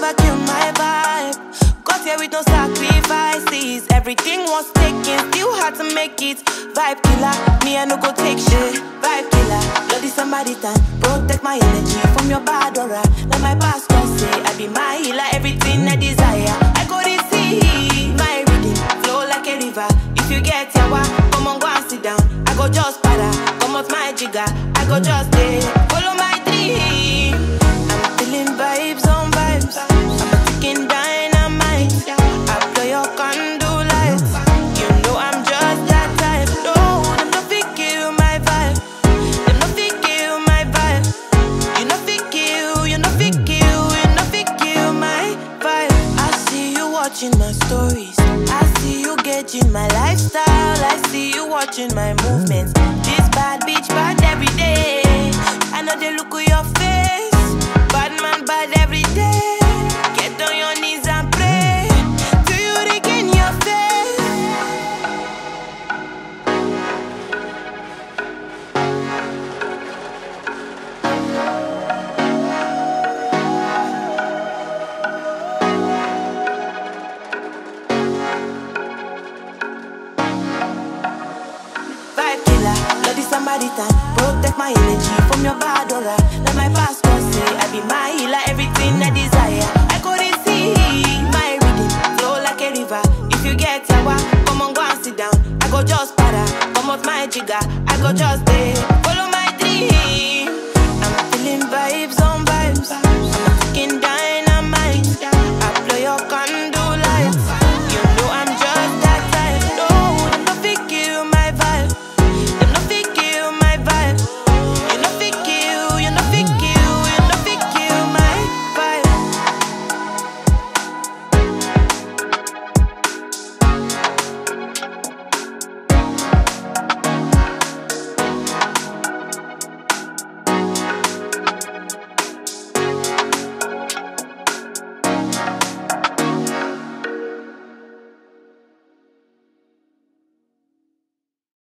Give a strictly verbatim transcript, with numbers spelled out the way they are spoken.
never kill my vibe. Got here with no sacrifices. Everything was taken, still had to make it. Vibe killer, me I no go take shit. Vibe killer, bloody somebody time. Protect my energy from your bad aura. Now my pastor say I be my healer, everything I desire. I go to see my reading flow like a river. If you get your wa, come on go and sit down. I go just para, come out my jigger. I go just stay, follow my dream. I'm feeling vibes on vibes. I'm taking dynamite. I blow your candle lights. You know I'm just that type. No, them no fit kill my vibe. Them no fit kill my vibe. You no fit kill, you no fit kill, you no fit kill my vibe. I see you watching my stories. I see you gauging my lifestyle. I see you watching my movements. This bad bitch bad every day. I know they look at your face. Bad man bad every day. Get on your knees and pray till you regain your face. Vibe killer, bloody somebody time. Protect my energy from your bad aura. Let my past go say I be my healer, everything I desire. I couldn't see my reading flow like a river. If you get your wa, come on go and sit down. I go just para, come out my jigger. I go just